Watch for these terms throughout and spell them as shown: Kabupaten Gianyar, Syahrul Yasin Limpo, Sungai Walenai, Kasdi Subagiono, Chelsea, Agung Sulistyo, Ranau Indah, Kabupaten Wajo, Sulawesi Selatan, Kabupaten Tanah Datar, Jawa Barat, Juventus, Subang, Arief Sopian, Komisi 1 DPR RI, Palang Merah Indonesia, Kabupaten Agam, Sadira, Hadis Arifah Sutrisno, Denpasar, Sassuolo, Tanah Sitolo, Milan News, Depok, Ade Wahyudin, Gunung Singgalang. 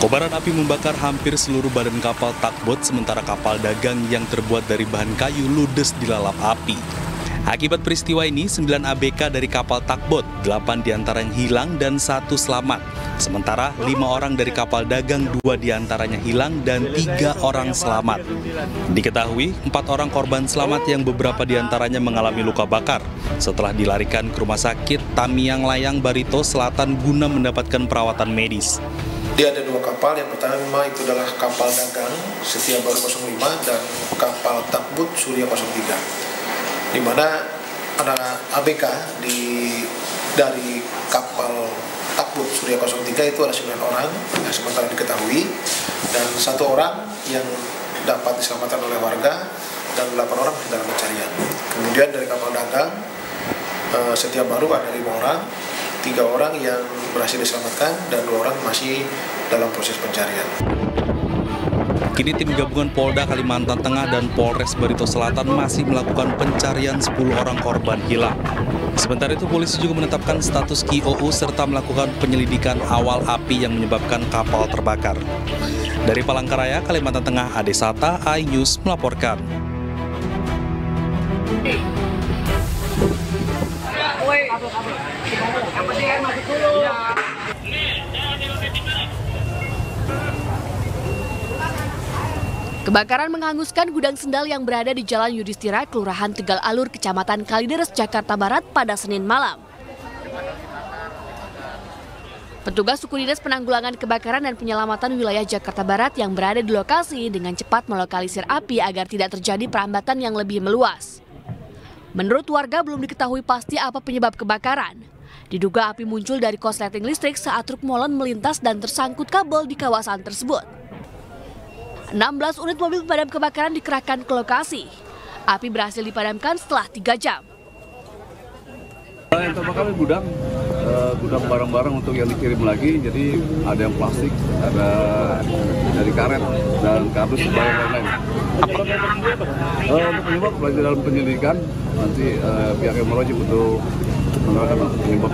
Kobaran api membakar hampir seluruh badan kapal Takbot, sementara kapal dagang yang terbuat dari bahan kayu ludes dilalap api. Akibat peristiwa ini, 9 ABK dari kapal Takbot, 8 diantaranya hilang dan 1 selamat. Sementara 5 orang dari kapal dagang, 2 diantaranya hilang dan 3 orang selamat. Diketahui 4 orang korban selamat yang beberapa diantaranya mengalami luka bakar setelah dilarikan ke rumah sakit Tamiang Layang Barito Selatan guna mendapatkan perawatan medis. Dia ada 2 kapal, yang pertama memang itu adalah kapal dagang Setia Baru 05 dan kapal Takbot Surya 03. Di mana ada ABK dari kapal Takbot Surya 03 itu ada 9 orang yang sementara diketahui, dan 1 orang yang dapat diselamatkan oleh warga dan 8 orang dalam pencarian. Kemudian dari kapal dagang Setia Baru ada 5 orang. 3 orang yang berhasil diselamatkan dan 2 orang masih dalam proses pencarian. Kini tim gabungan Polda Kalimantan Tengah dan Polres Barito Selatan masih melakukan pencarian 10 orang korban hilang. Sementara itu polisi juga menetapkan status KOU serta melakukan penyelidikan awal api yang menyebabkan kapal terbakar. Dari Palangkaraya, Kalimantan Tengah, Ade Sata, iNews melaporkan. Kebakaran menghanguskan gudang sendal yang berada di Jalan Yudhistira, Kelurahan Tegal Alur, Kecamatan Kalideres, Jakarta Barat pada Senin malam. Petugas Suku Dinas Penanggulangan Kebakaran dan Penyelamatan Wilayah Jakarta Barat yang berada di lokasi dengan cepat melokalisir api agar tidak terjadi perambatan yang lebih meluas. Menurut warga, belum diketahui pasti apa penyebab kebakaran. Diduga api muncul dari korsleting listrik saat truk molen melintas dan tersangkut kabel di kawasan tersebut. 16 unit mobil pemadam kebakaran dikerahkan ke lokasi. Api berhasil dipadamkan setelah 3 jam. Yang terbakar di gudang barang-barang untuk yang dikirim lagi, jadi ada yang plastik, ada dari karet dan kardus dan lain-lain. Untuk penyebab lagi dalam penyelidikan, nanti pihak emergency untuk menerangkan penyebab.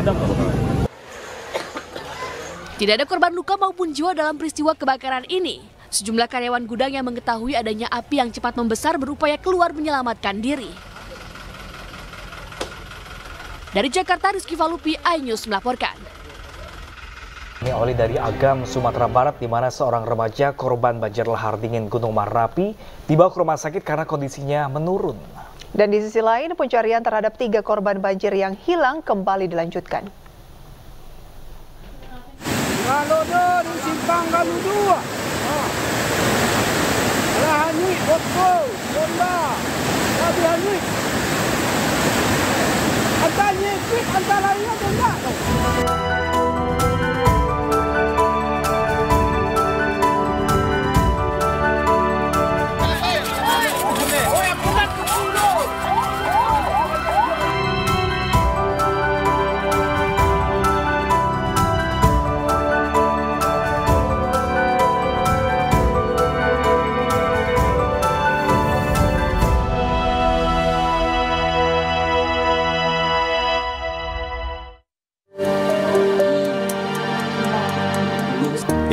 Tidak ada korban luka maupun jiwa dalam peristiwa kebakaran ini. Sejumlah karyawan gudang yang mengetahui adanya api yang cepat membesar berupaya keluar menyelamatkan diri. Dari Jakarta, Rizky Valupi, iNews melaporkan. Ini oleh dari Agam, Sumatera Barat, di mana seorang remaja korban banjir lahar dingin Gunung Marapi dibawa ke rumah sakit karena kondisinya menurun. Dan di sisi lain, pencarian terhadap 3 korban banjir yang hilang kembali dilanjutkan. Kalau dari simpang kalau 2, lahani, boko, bomba, lahani.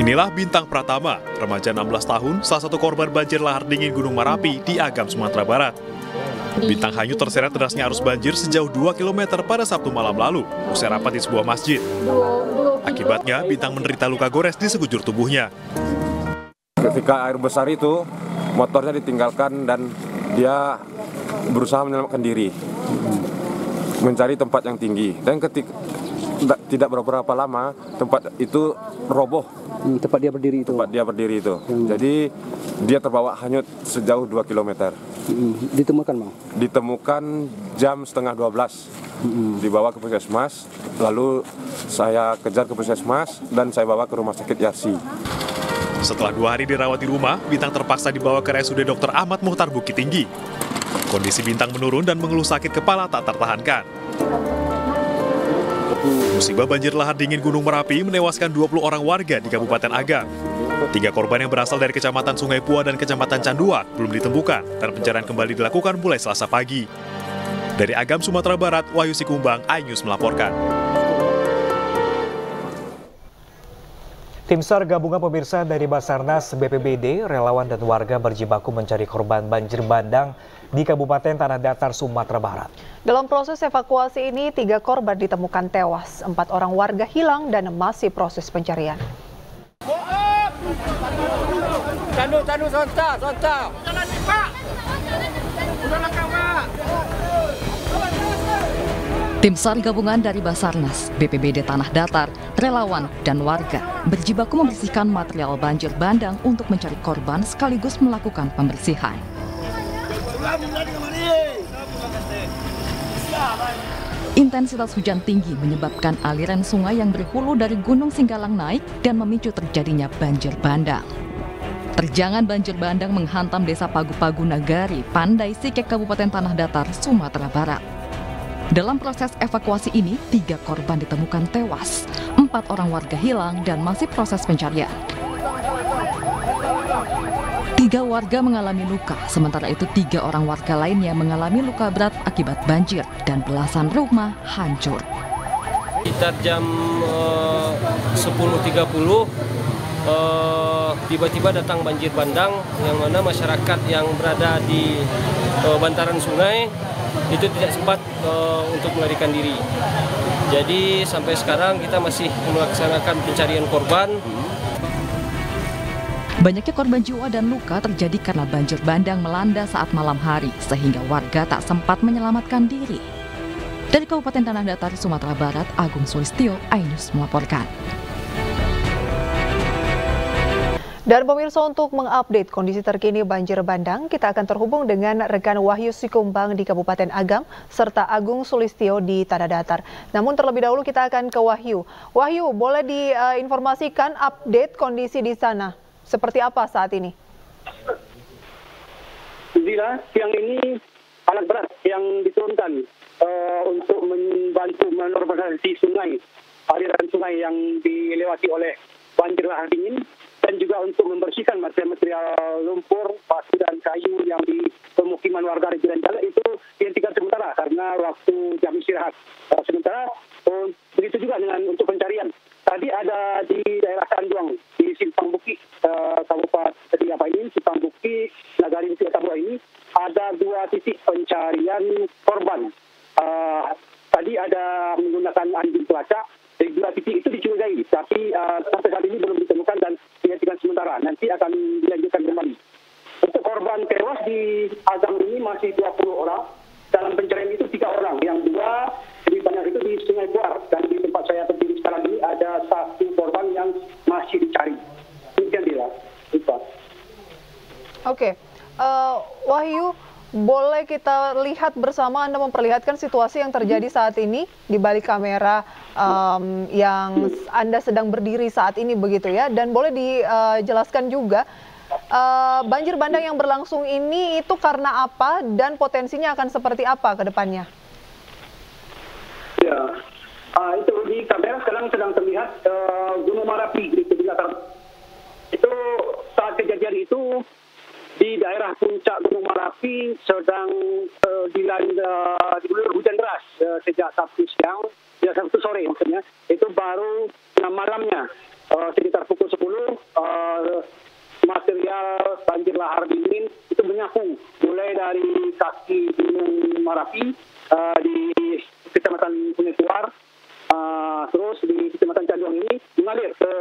Inilah Bintang Pratama, remaja 16 tahun, salah satu korban banjir lahar dingin Gunung Marapi di Agam, Sumatera Barat. Bintang hanyut terseret derasnya arus banjir sejauh 2 km pada Sabtu malam lalu, usai rapat di sebuah masjid. Akibatnya, Bintang menderita luka gores di sekujur tubuhnya. Ketika air besar itu, motornya ditinggalkan dan dia berusaha menyelamatkan diri, mencari tempat yang tinggi. Dan ketika tidak berapa lama tempat itu roboh. Tempat dia berdiri itu. Tempat dia berdiri itu. Jadi dia terbawa hanyut sejauh 2 km. Ditemukan, Bang? Ditemukan jam 11:30. Dibawa ke Puskesmas, lalu saya kejar ke Puskesmas dan saya bawa ke rumah sakit Yarsi. Setelah 2 hari dirawat di rumah, Bintang terpaksa dibawa ke RSUD Dr. Ahmad Muhtar Bukit Tinggi. Kondisi Bintang menurun dan mengeluh sakit kepala tak tertahankan. Musibah banjir lahar dingin Gunung Merapi menewaskan 20 orang warga di Kabupaten Agam. 3 korban yang berasal dari Kecamatan Sungai Pua dan Kecamatan Canduat belum ditemukan dan pencarian kembali dilakukan mulai Selasa pagi. Dari Agam, Sumatera Barat, Wahyu Sikumbang, iNews melaporkan. Tim SAR gabungan pemirsa dari Basarnas, BPBD, relawan dan warga berjibaku mencari korban banjir bandang di Kabupaten Tanah Datar, Sumatera Barat. Dalam proses evakuasi ini, 3 korban ditemukan tewas, 4 orang warga hilang dan masih proses pencarian. Tim SAR gabungan dari Basarnas, BPBD Tanah Datar, relawan, dan warga berjibaku membersihkan material banjir bandang untuk mencari korban sekaligus melakukan pembersihan. Intensitas hujan tinggi menyebabkan aliran sungai yang berhulu dari Gunung Singgalang naik dan memicu terjadinya banjir bandang. Terjangan banjir bandang menghantam desa Pagu-Pagu Nagari, Pandai Sike, Kabupaten Tanah Datar, Sumatera Barat. Dalam proses evakuasi ini, 3 korban ditemukan tewas, 4 orang warga hilang dan masih proses pencarian. 3 warga mengalami luka, sementara itu 3 orang warga lainnya mengalami luka berat akibat banjir dan belasan rumah hancur. Sekitar jam 10.30 tiba-tiba datang banjir bandang, yang mana masyarakat yang berada di bantaran sungai itu tidak sempat untuk melarikan diri. Jadi sampai sekarang kita masih melaksanakan pencarian korban. Banyaknya korban jiwa dan luka terjadi karena banjir bandang melanda saat malam hari, sehingga warga tak sempat menyelamatkan diri. Dari Kabupaten Tanah Datar, Sumatera Barat, Agung Sulistyo, iNews melaporkan. Dan pemirsa, untuk mengupdate kondisi terkini banjir bandang, kita akan terhubung dengan rekan Wahyu Sikumbang di Kabupaten Agam serta Agung Sulistyo di Tanah Datar. Namun terlebih dahulu kita akan ke Wahyu. Wahyu, boleh diinformasikan update kondisi di sana seperti apa saat ini? Sadira, siang ini alat berat yang diturunkan untuk membantu menormalisasi sungai, aliran sungai yang dilewati oleh banjir lahar dingin, dan juga untuk membersihkan material-material lumpur, batu dan kayu yang di pemukiman warga di jalan itu dihentikan sementara karena waktu jam istirahat sementara. Begitu juga dengan untuk pencarian. Tadi ada di daerah Tanjuang, di Simpang Buki, Kabupaten Simpang Buki, Nagari Setia Baru ini ada 2 titik pencarian korban. Tadi ada menggunakan anjing pelacak. Dari 2 titik itu dicurigai, tapi sampai saat ini belum ditemukan dan dihentikan sementara. Nanti akan dilanjutkan kembali. Untuk korban tewas di Agam ini masih 20 orang. Dalam pencarian itu 3 orang. Yang 2 lebih banyak itu di Sungai Buar. Dan di tempat saya berdiri sekarang ini ada 1 korban yang masih dicari. Demikian dia. Oke, Wahyu, boleh kita lihat bersama, Anda memperlihatkan situasi yang terjadi saat ini di balik kamera yang Anda sedang berdiri saat ini begitu ya. Dan boleh dijelaskan juga banjir bandang yang berlangsung ini itu karena apa dan potensinya akan seperti apa ke depannya? Ya, itu di kamera sekarang sedang terlihat Gunung Marapi di belakang. Itu saat kejadian itu di daerah puncak Gunung Marapi sedang dilanda diguyur hujan deras sejak Sabtu siang, ya Sabtu sore maksudnya. Itu baru 6 malamnya sekitar pukul 10 material banjir lahar dingin itu menyapu mulai dari kaki Gunung Marapi di Kecamatan Sungai Tuar, terus di Kecamatan Canduang ini mengalir ke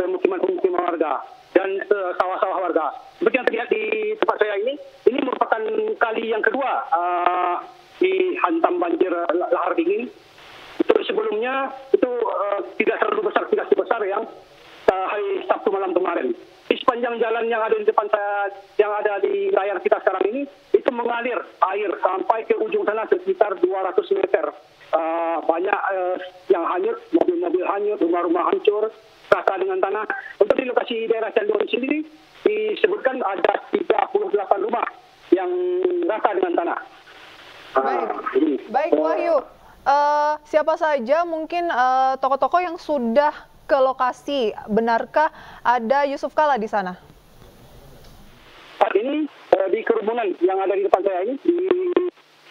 pemukiman-pemukiman warga dan sawah-sawah warga. Seperti yang terlihat di tempat saya ini merupakan kali yang kedua dihantam banjir lahar dingin. Terus sebelumnya itu tidak terlalu besar, tidak sebesar yang hari Sabtu malam kemarin. Di sepanjang jalan yang ada di depan saya, yang ada di layar kita sekarang ini, itu mengalir air sampai ke ujung sana sekitar 200 meter. Banyak yang hanyut, mobil-mobil hanyut, rumah-rumah hancur, rata dengan tanah. Untuk di lokasi daerah Canduang sendiri, disebutkan ada 38 rumah yang rata dengan tanah. Baik, Wahyu. Siapa saja mungkin tokoh-tokoh yang sudah ke lokasi, benarkah ada Jusuf Kalla di sana? Saat ini di kerumunan yang ada di depan saya ini, di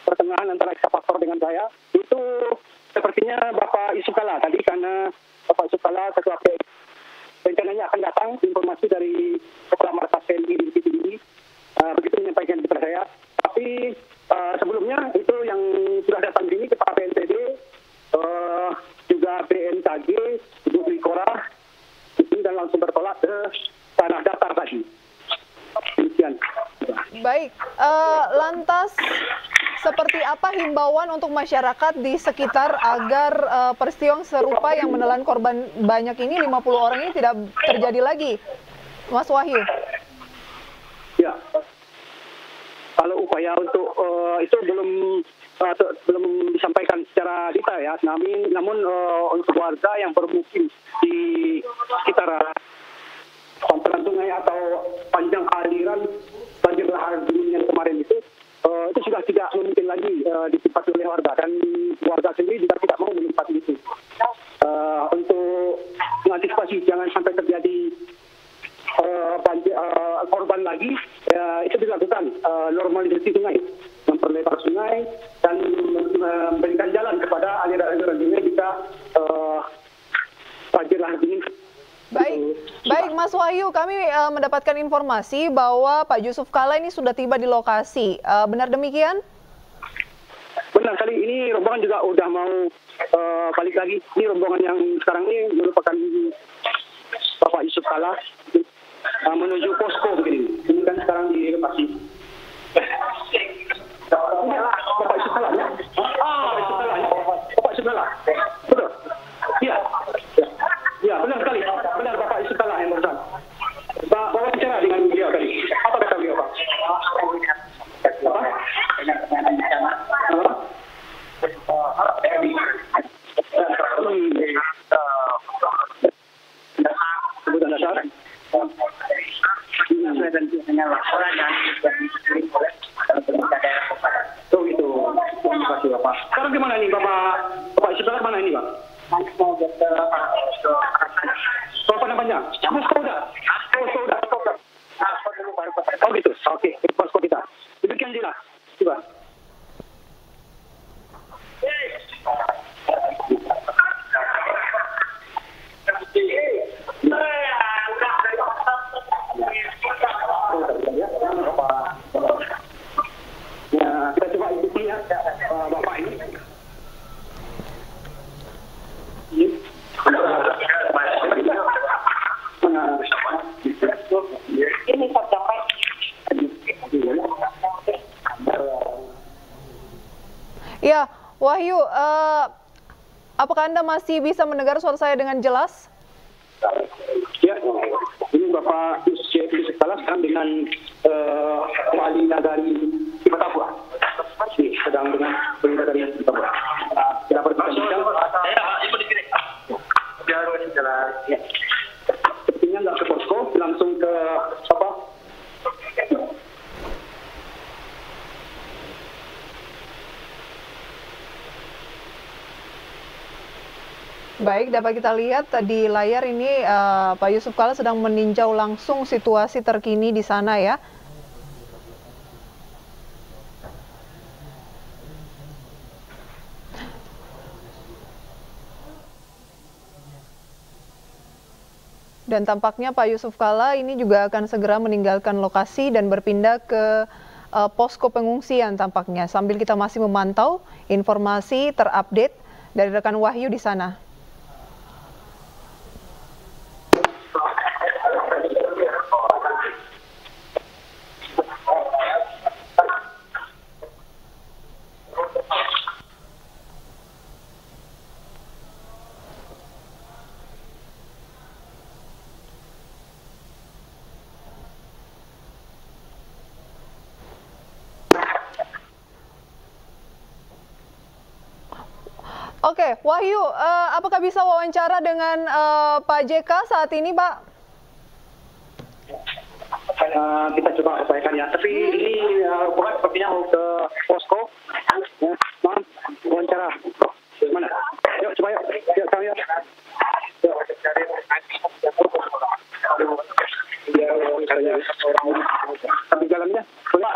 pertengahan antara ekskavator dengan saya, itu sepertinya Bapak Jusuf Kalla tadi, karena Bapak Jusuf Kalla ketua KPK rencananya akan datang informasi dari kepala markas TNI di titik ini, begitu menyampaikan kepada saya. Tapi sebelumnya itu yang sudah datang di sini kepala BNPB, juga BMKG, Bukri Korah, dan langsung bertolak ke Tanah Datar tadi. Demikian. Baik, lantas seperti apa himbauan untuk masyarakat di sekitar agar peristiwa serupa yang menelan korban banyak ini, 50 orang ini, tidak terjadi lagi, Mas Wahyu? Ya, kalau upaya untuk itu belum disampaikan secara detail ya, namun untuk warga yang bermukim di sekitar pantai sungai atau panjang aliran banjir lahar dingin yang kemarin itu sudah tidak mungkin lagi ditempati oleh warga, dan warga sendiri juga tidak mau menempati itu. Untuk mengantisipasi jangan sampai terjadi korban lagi, itu dilakukan normalisasi sungai, memperlebar sungai dan memberikan jalan kepada aliran-aliran sungai jika banjir lahar dingin. Baik, Mas Wahyu, kami mendapatkan informasi bahwa Pak Jusuf Kalla ini sudah tiba di lokasi. Benar demikian? Benar sekali, ini rombongan juga udah mau balik lagi. Ini rombongan yang sekarang ini merupakan Bapak Jusuf Kalla menuju posko begini. Ini kan sekarang di lokasi. Bapak Jusuf Kalla ya? Bapak Jusuf Kalla, betul? Iya. Ya, benar sekali. Benar Bapak Jusuf Kalla yang barusan. Bapak bicara dengan beliau tadi. Apa kata beliau, Pak? Oh, gitu. Terima kasih, Bapak. Sekarang gimana nih, Bapak Jusuf Kalla mana ini, Pak? Mau ke apa namanya? Mas Koda. Oh gitu, oke. Mas Koda. Demikian jelas. Coba. Ya, kita coba ikuti ya, Bapak ini. Ini terdapat. Ya, Wahyu, apakah Anda masih bisa mendengar suara saya dengan jelas? Ya, ini Bapak Jusuf Kalla sedang dengan wali dari Batavia. Sedang dengan wali dari Batavia. Kita berbincang. Ya. Sepertinya nggak ke posko, langsung ke apa? Baik, dapat kita lihat di layar ini Pak Jusuf Kalla sedang meninjau langsung situasi terkini di sana ya. Dan tampaknya Pak Jusuf Kalla ini juga akan segera meninggalkan lokasi dan berpindah ke posko pengungsian tampaknya. Sambil kita masih memantau informasi terupdate dari rekan Wahyu di sana. Oke, Wahyu, apakah bisa wawancara dengan Pak JK saat ini, Pak? Kita coba upayakan ya, tapi ini bukan sepertinya mau ke posko. Maaf, wawancara. Mana? Yuk, coba yuk. Yuk, sama yuk. Yuk, cari wawancaranya. Tapi jalannya, Pak,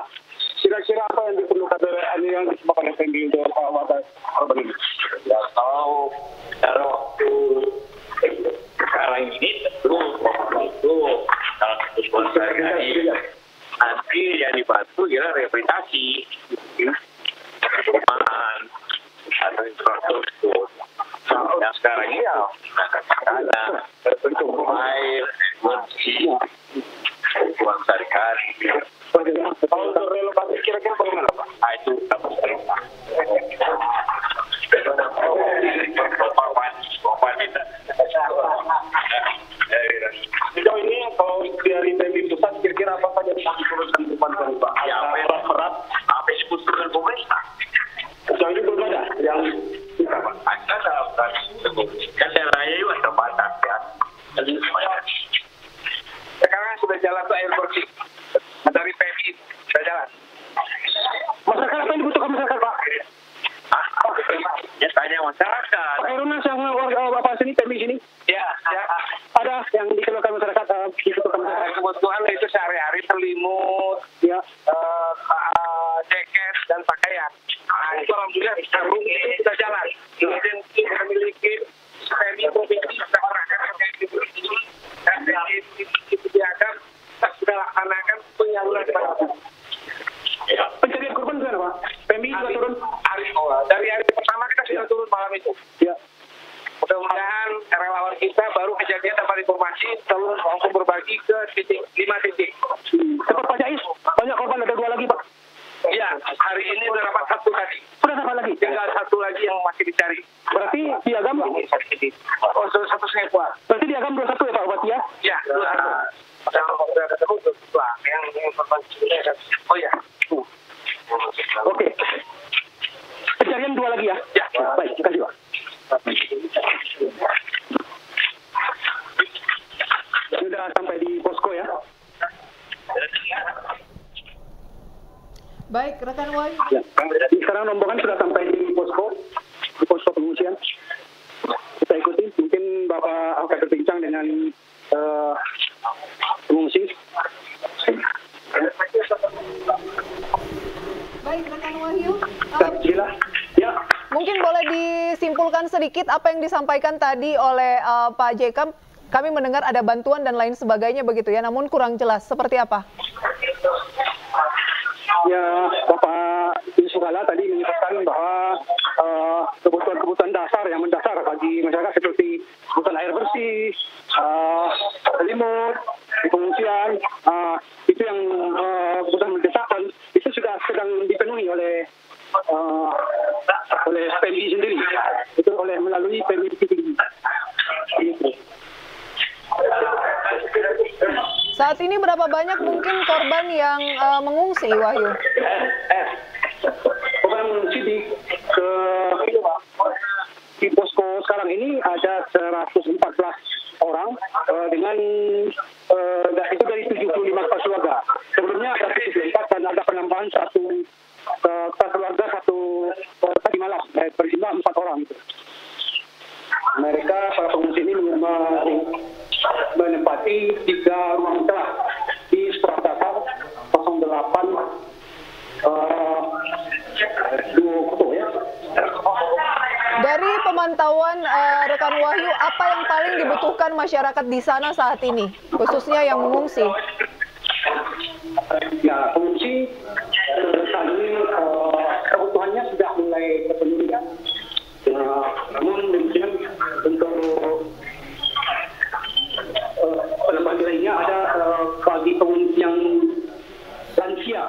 kira-kira apa yang diperlukan dari yang disebutkan FNG untuk Pak Wata Korban ini? Ya, kalau waktu sekarang ini tentu Basar Nai, nanti yang dibantu ialah rehabilitasi, perumahan atau infrastruktur. Yang sekarang ini ada air, energi, bantuan sehari-hari. Untuk relokasi kira-kira bagaimana Pak? Itu kami terima. Sejauh ini kalau dari TNI pusat kira-kira apa saja yang diturunkan kepada Pak? Ya, berat-berat, apa yang diturunkan pemerintah? Sejauh ini belum ada yang kita Pak. Ada dalam kami kan daerahnya itu ada batas ya. Jadi sekarang sudah jalan ke air bersih dari PMI, sudah jalan. Masyarakat apa yang dibutuhkan masyarakat Pak? Ya tanya masyarakat. Pak Erunas yang Bapak sini, PMI sini? Ya, ya. Ada yang dikeluarkan masyarakat? Dikeluarkan masyarakat. Kebutuhan itu sehari-hari selimut, ya, jaket dan pakaian. Itu alhamdulillah sarung itu sudah jalan. Kemudian kita memiliki PMI provinsi masyarakat dan di Agam sudah laksanakan penyaluran bantuan. Pencarian korban sudah Pak? PMI sudah turun? Dari hari pertama kita sudah turun malam itu. Ya. Mudah-mudahan relawan kita baru kejadian dapat informasi lalu langsung berbagi ke titik 5 titik. Tempat Pak Jais, banyak korban ada 2 lagi Pak. Ya, hari ini sudah dapat 1 lagi. Sudah dapat lagi? Tinggal 1 lagi yang masih dicari. Berarti di Agam? Oh, sudah 1 sekolah. Berarti di Agam 21 ya Pak Bupati ya? Ya, 21. Sudah ketemu 22 yang informasinya ada. Oh ya. Oke. Pencarian 2 lagi ya? Ya. Baik, terima kasih Pak. Sudah sampai di posko ya? Baik, rekan Wai. Ya. Sekarang rombongan sudah sampai di posko pengungsian. Kita ikuti, mungkin Bapak akan berbincang dengan pengungsi. Baik, rekan Wahyu. Ya. Mungkin boleh disimpulkan sedikit apa yang disampaikan tadi oleh Pak JK. Kami mendengar ada bantuan dan lain sebagainya begitu ya, namun kurang jelas. Seperti apa? Ya, Bapak Jusuf Kalla tadi menyebutkan bahwa kebutuhan-kebutuhan dasar yang mendasar bagi masyarakat seperti kebutuhan air bersih, selimut, di pengungsian, itu yang kebutuhan mendesak dan itu sudah sedang dipenuhi oleh PMI sendiri, itu oleh melalui PMI sendiri. Saat ini berapa banyak mungkin korban yang mengungsi, Wahyu? Korban mengungsi di posko sekarang ini ada 114 orang dengan itu dari 75 keluarga. Sebelumnya ada 74 dan ada penambahan satu keluarga tadi malam berjumlah 4 orang. Mereka para pengungsi ini menempati 3 ruang telah di Sekolah Dasar 08 Dukuh ya. Dari pemantauan rekan Wahyu, apa yang paling dibutuhkan masyarakat di sana saat ini, khususnya yang mengungsi? Ya, pengungsi saat ini kebutuhannya sudah mulai terpenuhi ya. Namun mungkin untuk penambahan lainnya ada bagi pengungsi yang lansia.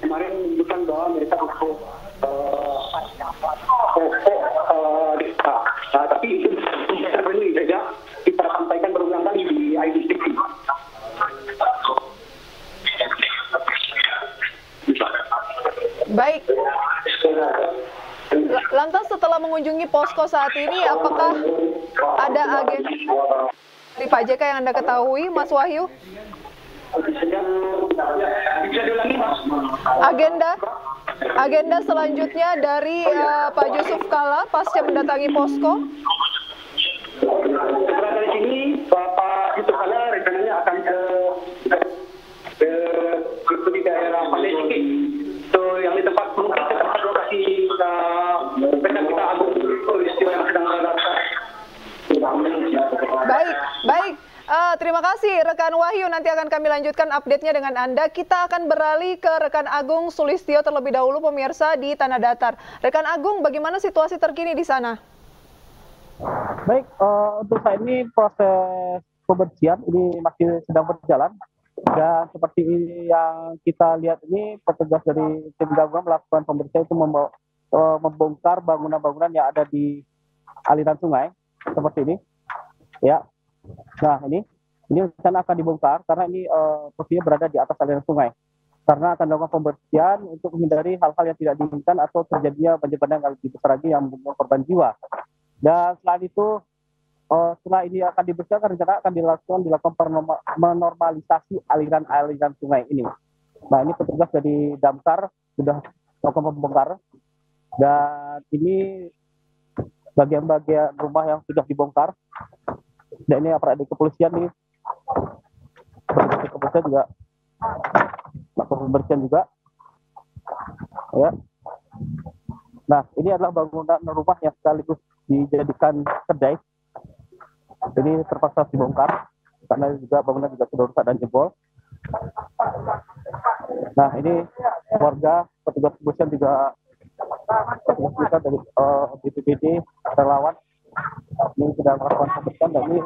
Kemarin menunjukkan bahwa mereka butuh tapi itu terpenuhi saja kita sampaikan berulang kali di IDCP. Baik. Lantas setelah mengunjungi posko saat ini, apakah ada agen dari Pak JK yang Anda ketahui, Mas Wahyu? Agenda selanjutnya dari Pak Jusuf Kalla pasca mendatangi posko. Setelah dari sini, Pak Jusuf Kalla rencananya akan ke daerah Palestina, yang di tempat mungkin ke tempat lokasi kita Agung peristiwa yang sedang berlangsung. Baik. Terima kasih rekan Wahyu, nanti akan kami lanjutkan update-nya dengan Anda. Kita akan beralih ke rekan Agung Sulistyo terlebih dahulu pemirsa di Tanah Datar. Rekan Agung, bagaimana situasi terkini di sana? Baik, untuk saat ini proses pembersihan ini masih sedang berjalan. Dan seperti yang kita lihat ini, petugas dari tim gabungan melakukan pembersihan itu membongkar bangunan-bangunan yang ada di aliran sungai seperti ini. Ya, nah ini rencana akan dibongkar karena ini posisinya berada di atas aliran sungai. Karena akan dilakukan pembersihan untuk menghindari hal-hal yang tidak diinginkan atau terjadinya banjir bandang yang lebih besar lagi yang membuat korban jiwa. Dan selain itu, setelah ini akan dibersihkan, rencana akan dilakukan menormalisasi aliran-aliran sungai ini. Nah, ini petugas dari Damkar sudah melakukan pembongkar. Dan ini bagian-bagian rumah yang sudah dibongkar. Dan ini aparat dari kepolisian nih. Dari kepolisian juga melakukan pembersihan juga. Ya. Nah, ini adalah bangunan rumah yang sekaligus dijadikan kedai. Ini terpaksa dibongkar karena juga bangunan juga sudah rusak dan jebol. Nah, ini warga, petugas kepolisian juga, petugas kita dari BPBD, relawan ini sudah melakukan pembersihan dan ini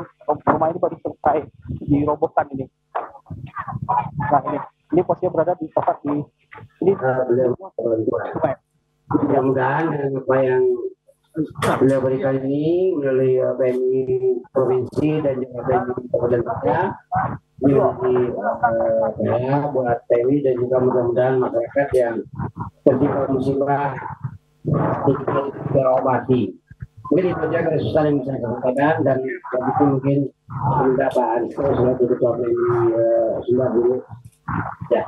rumah ini baru selesai dirobohkan ini. Nah, ini posisinya berada di tempat di ini. Mudah-mudahan apa yang beliau berikan ini melalui BMI provinsi dan juga BMI Kabupaten Kota ini buat TNI dan juga mudah-mudahan masyarakat yang ketika musibah terobati. Mungkin itu saja kesusahan yang bisa disampaikan dan begitu mungkin minta Pak Ansko sebagai ketua BMI Sumbar dulu. Ya.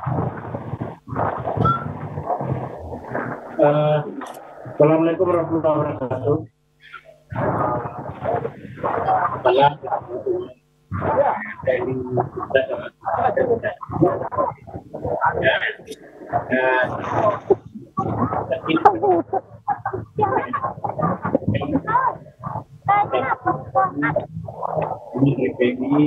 Assalamualaikum warahmatullahi wabarakatuh. Karena ini terjadi demikian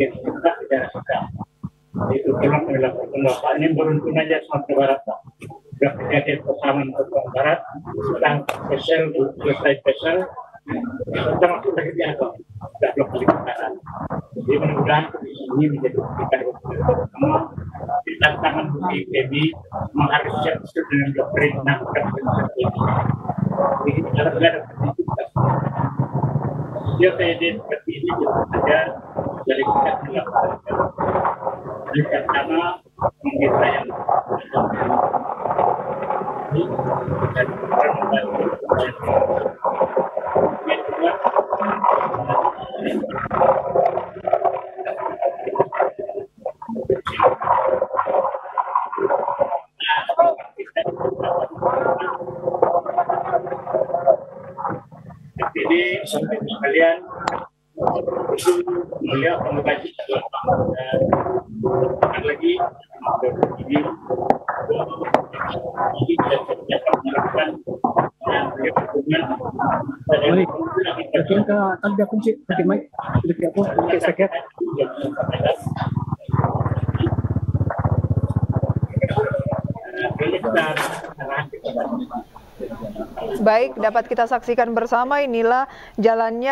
kita tidak suka. Itu memang dilakukan Bapak ini beruntung aja Sumatera Barat Pak. Sudah terjadi persamaan Sumatera Barat tentang pesel, selesai pesel, tentang waktu lagi di Agam, sudah blok kali kekanan. Jadi mudah-mudahan ini menjadi kita tantangan BPBD mengharuskan dengan doktrin menangkan penyakit ini. Jadi kita harus ada dia PD seperti ini juga saja dari kita dilakukan. Jadi karena mungkin saya ini dan permohonan ini sampai kalian itu melihat komunikasi dan lagi ini melakukan baik, dapat kita saksikan bersama inilah jalannya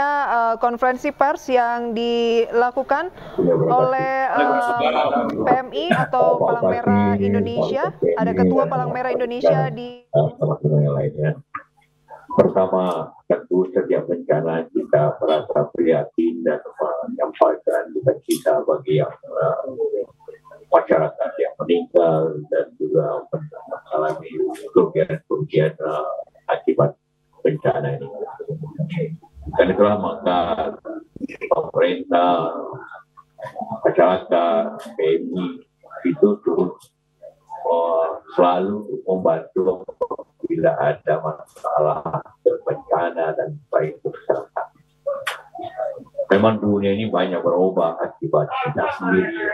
konferensi pers yang dilakukan oleh PMI atau Palang Merah Indonesia. Ada Ketua Palang Merah Indonesia di yang lainnya. Pertama, tentu setiap bencana kita merasa prihatin dan menyampaikan duka cita bagi yang masyarakat yang meninggal dan juga mengalami kerugian akibat bencana ini. Dan itulah maka pemerintah, masyarakat, PMI itu terus selalu membantu bila ada masalah bencana dan baik bersama. Memang dunia ini banyak berubah akibat kita sendiri.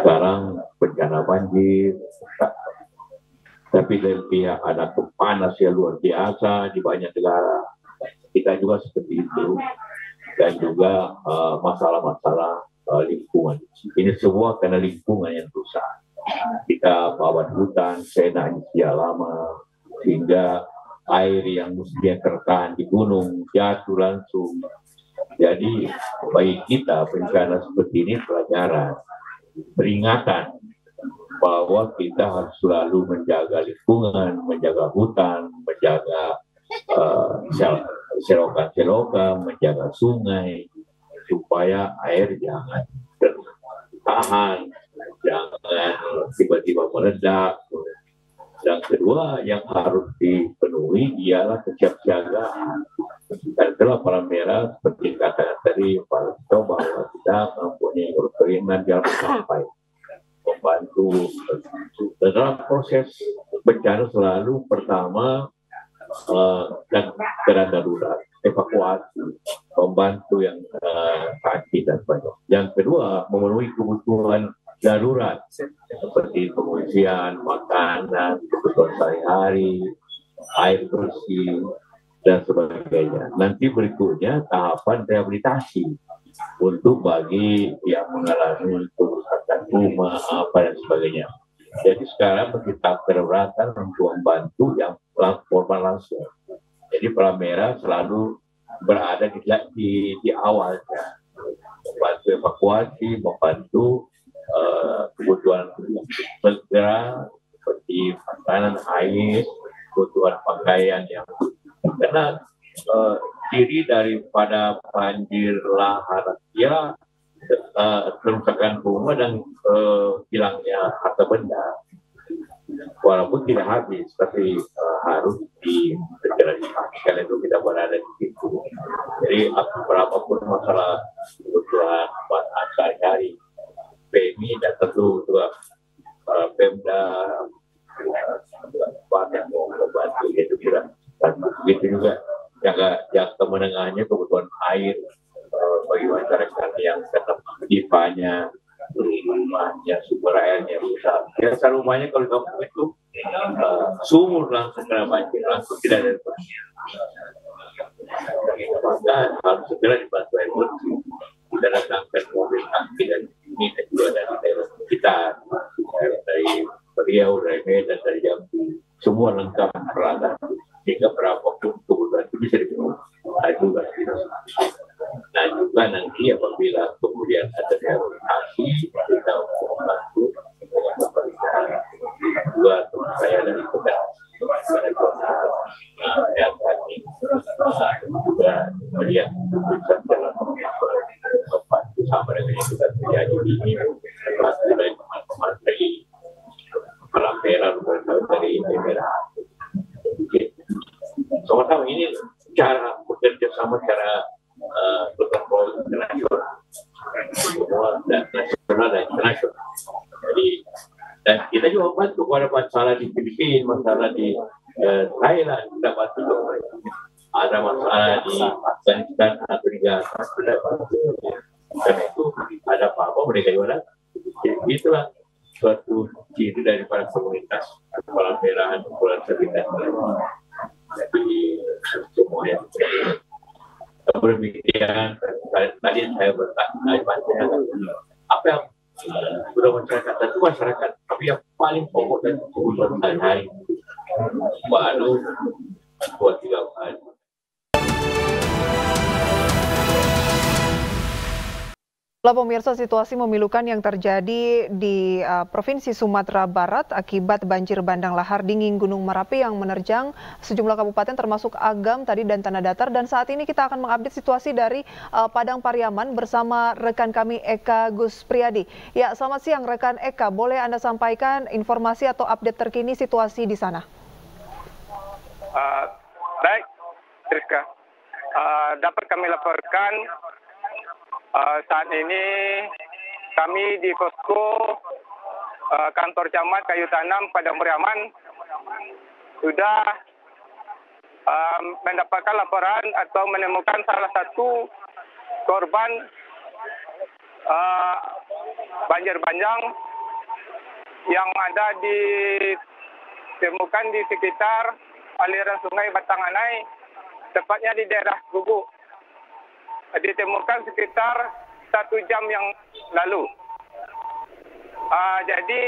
Sekarang bencana banjir, tapi dari pihak ada panas yang luar biasa di banyak negara. Kita juga seperti itu dan juga masalah-masalah lingkungan. Ini semua karena lingkungan yang rusak. Kita babat hutan, seenaknya sejak lama, sehingga air yang mestinya tertahan di gunung jatuh langsung. Jadi bagi kita bencana seperti ini pelajaran, peringatan bahwa kita harus selalu menjaga lingkungan, menjaga hutan, menjaga selokan-selokan, menjaga sungai, supaya air jangan tertahan, jangan tiba-tiba meledak. Yang kedua yang harus dipenuhi ialah kesiapsiagaan. Dan setelah Palang Merah, seperti katakan tadi, Pak Lito, bahwa kita mempunyai keinginan yang sampai membantu. Dalam proses bencana selalu pertama dan keadaan darurat, evakuasi, membantu yang sakit dan sebagainya. Yang kedua, memenuhi kebutuhan darurat seperti pengungsian, makanan, kebutuhan sehari-hari, air bersih, dan sebagainya. Nanti berikutnya tahapan rehabilitasi untuk bagi yang mengalami kerusakan rumah, apa dan sebagainya. Jadi sekarang kita keberatan untuk membantu yang korban langsung. Jadi Palang Merah selalu berada di awalnya, membantu evakuasi, membantu kebutuhan segera seperti makanan, air, kebutuhan pakaian yang karena ciri daripada banjir lahar ya kerusakan rumah dan hilangnya harta benda, walaupun tidak habis, tapi harus diperhatikan karena itu kita berada di situ. Jadi berapapun masalah kebutuhan makan sehari-hari, PMI dan tentu juga Pemda, Bapak membantu itu juga, dan begitu juga jangka menengahnya kebutuhan air. Bagi masyarakat yang tetap kipanya, rumahnya, sumber airnya rusak. Biasa rumahnya kalau kamu itu sumur langsung kena banjir, langsung tidak ada banjir. Maka harus segera dibantu air bersih. Kita datangkan mobil tangki dan ini juga dari daerah sekitar, dari Riau, dari Medan, dari Jambi, semua lengkap peralatan sehingga berapapun kebutuhan itu bisa dipenuhi. Nah juga nanti apabila kemudian ada rehabilitasi, kita membantu pemerintahan juga teman saya dari Kementan yang kami juga melihat bisa dalam membantu sama dengan yang sudah terjadi ini termasuk dari teman-teman dari Palang Merah dari daerah sama-sama. Ini cara bekerja sama, cara protokol internasional, dan nasional dan internasional. Jadi dan kita juga bantu kepada masalah di Filipina, masalah di Thailand, kita bantu mereka. Ada masalah di Afghanistan atau di Gaza, kita bantu. Karena itu ada apa-apa mereka juga. Itulah suatu ciri daripada komunitas Palang Merah Pulau Serikat. Jadi semua yang berpikiran tadi saya bertanya apa yang sudah masyarakat dan masyarakat, tapi yang paling pokok dan kebutuhan sehari-hari baru 2-3 hari. Setelah pemirsa, situasi memilukan yang terjadi di Provinsi Sumatera Barat akibat banjir bandang lahar dingin Gunung Merapi yang menerjang sejumlah kabupaten termasuk Agam tadi dan Tanah Datar. Dan saat ini kita akan mengupdate situasi dari Padang Pariaman bersama rekan kami Eka Gus Priyadi. Ya, selamat siang rekan Eka, boleh Anda sampaikan informasi atau update terkini situasi di sana? Baik, Rizka. Dapat kami laporkan saat ini kami di posko kantor camat Kayu Tanam Padang Pariaman sudah mendapatkan laporan atau menemukan salah satu korban banjir bandang yang ada ditemukan di sekitar aliran sungai Batang Anai, tepatnya di daerah Gubuk. Ditemukan sekitar 1 jam yang lalu. Jadi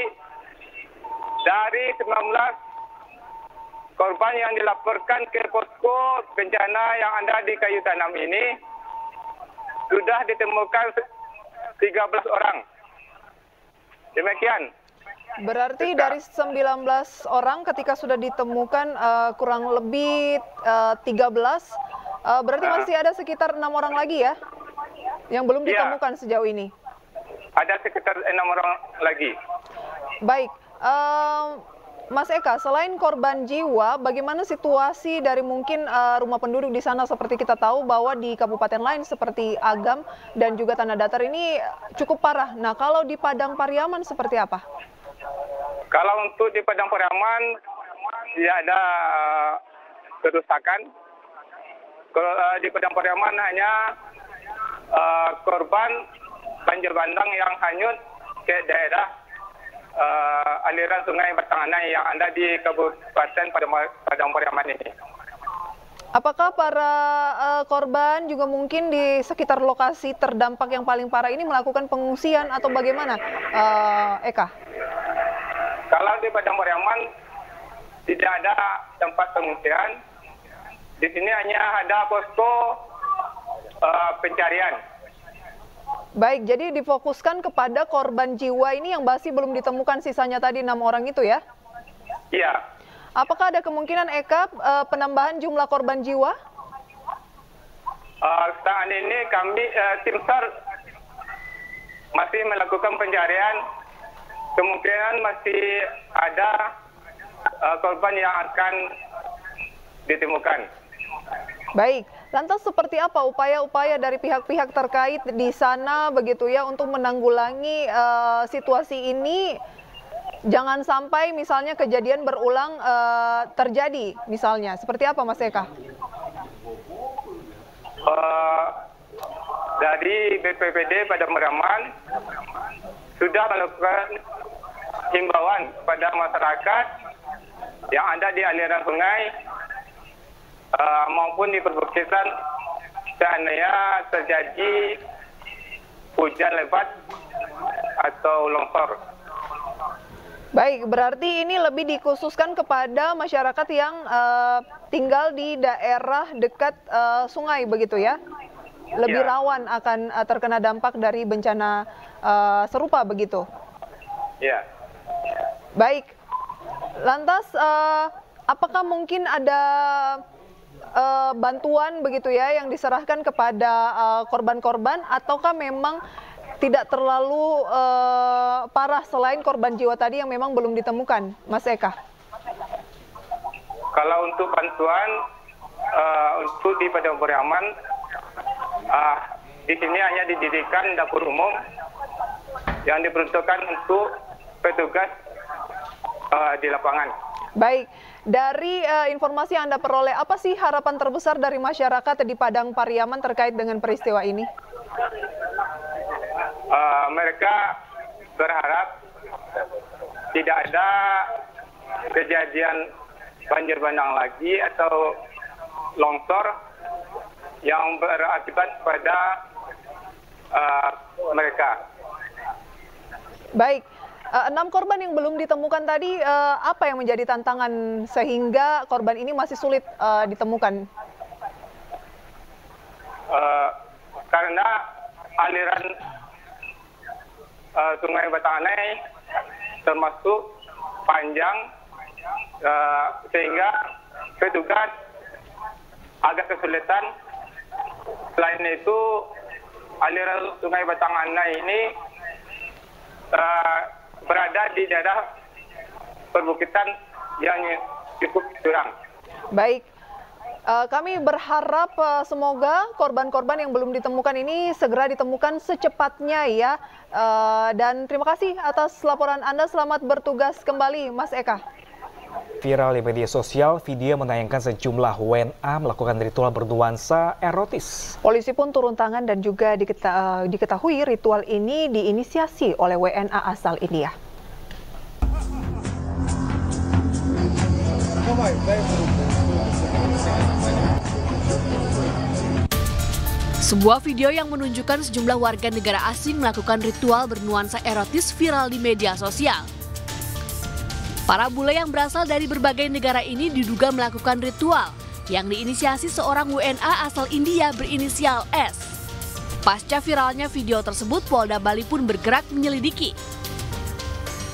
dari 19 korban yang dilaporkan ke posko bencana yang ada di Kayu Tanam ini sudah ditemukan 13 orang. Demikian. Berarti dari 19 orang ketika sudah ditemukan kurang lebih 13. Berarti masih ada sekitar 6 orang lagi ya, yang belum ditemukan sejauh ini? Ada sekitar 6 orang lagi. Baik, Mas Eka, selain korban jiwa, bagaimana situasi dari mungkin rumah penduduk di sana? Seperti kita tahu bahwa di kabupaten lain seperti Agam dan juga Tanah Datar ini cukup parah. Nah, kalau di Padang Pariaman seperti apa? Kalau untuk di Padang Pariaman, ya ada kerusakan. Di Padang Pariaman hanya korban banjir bandang yang hanyut ke daerah aliran sungai Batang Anai yang ada di Kabupaten Padang Pariaman ini. Apakah para korban juga mungkin di sekitar lokasi terdampak yang paling parah ini melakukan pengungsian atau bagaimana, Eka? Kalau di Padang Pariaman tidak ada tempat pengungsian. Di sini hanya ada posko pencarian. Baik, jadi difokuskan kepada korban jiwa ini yang masih belum ditemukan sisanya tadi 6 orang itu ya? Iya. Apakah ada kemungkinan Eka penambahan jumlah korban jiwa? Saat ini kami tim SAR masih melakukan pencarian. Kemungkinan masih ada korban yang akan ditemukan. Baik, lantas seperti apa upaya-upaya dari pihak-pihak terkait di sana begitu ya untuk menanggulangi situasi ini? Jangan sampai misalnya kejadian berulang terjadi misalnya. Seperti apa Mas Eka? Dari BPBD Padang Pariaman sudah melakukan himbauan kepada masyarakat yang ada di aliran sungai maupun di perbukitan seandainya terjadi hujan lebat atau longsor. Baik, berarti ini lebih dikhususkan kepada masyarakat yang tinggal di daerah dekat sungai begitu ya? Lebih rawan akan terkena dampak dari bencana serupa begitu? Ya. Baik, lantas apakah mungkin ada bantuan begitu ya yang diserahkan kepada korban-korban ataukah memang tidak terlalu parah selain korban jiwa tadi yang memang belum ditemukan, Mas Eka? Kalau untuk bantuan untuk di Padang Pariaman di sini hanya didirikan dapur umum yang diperuntukkan untuk petugas di lapangan. Baik, dari informasi yang Anda peroleh, apa sih harapan terbesar dari masyarakat di Padang Pariaman terkait dengan peristiwa ini? Mereka berharap tidak ada kejadian banjir bandang lagi atau longsor yang berakibat pada mereka. Baik. 6 korban yang belum ditemukan tadi, apa yang menjadi tantangan sehingga korban ini masih sulit ditemukan? Karena aliran sungai Batang Anai termasuk panjang, sehingga petugas agak kesulitan. Selain itu, aliran sungai Batang Anai ini berada di daerah perbukitan yang cukup curam. Baik, kami berharap semoga korban-korban yang belum ditemukan ini segera ditemukan secepatnya ya. Dan terima kasih atas laporan Anda. Selamat bertugas kembali, Mas Eka. Viral di media sosial, video menayangkan sejumlah WNA melakukan ritual bernuansa erotis. Polisi pun turun tangan dan juga diketahui ritual ini diinisiasi oleh WNA asal India. Sebuah video yang menunjukkan sejumlah warga negara asing melakukan ritual bernuansa erotis viral di media sosial. Para bule yang berasal dari berbagai negara ini diduga melakukan ritual yang diinisiasi seorang WNA asal India berinisial S. Pasca viralnya video tersebut, Polda Bali pun bergerak menyelidiki.